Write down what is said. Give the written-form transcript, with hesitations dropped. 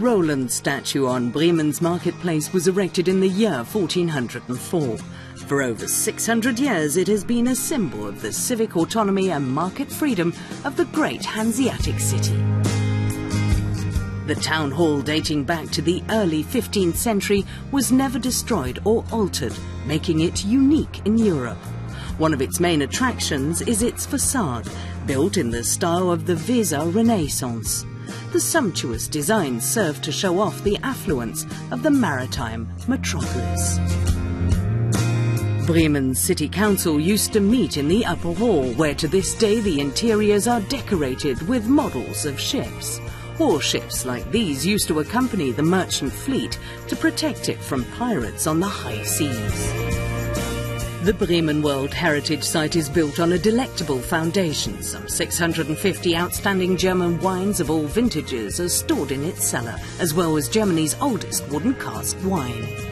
Roland statue on Bremen's marketplace was erected in the year 1404. For over 600 years, it has been a symbol of the civic autonomy and market freedom of the great Hanseatic city. The town hall, dating back to the early 15th century, was never destroyed or altered, making it unique in Europe. One of its main attractions is its facade, built in the style of the Weser Renaissance. The sumptuous design served to show off the affluence of the maritime metropolis. Bremen's city council used to meet in the upper hall, where to this day the interiors are decorated with models of ships. Warships like these used to accompany the merchant fleet to protect it from pirates on the high seas. The Bremen World Heritage Site is built on a delectable foundation. Some 650 outstanding German wines of all vintages are stored in its cellar, as well as Germany's oldest wooden cask wine.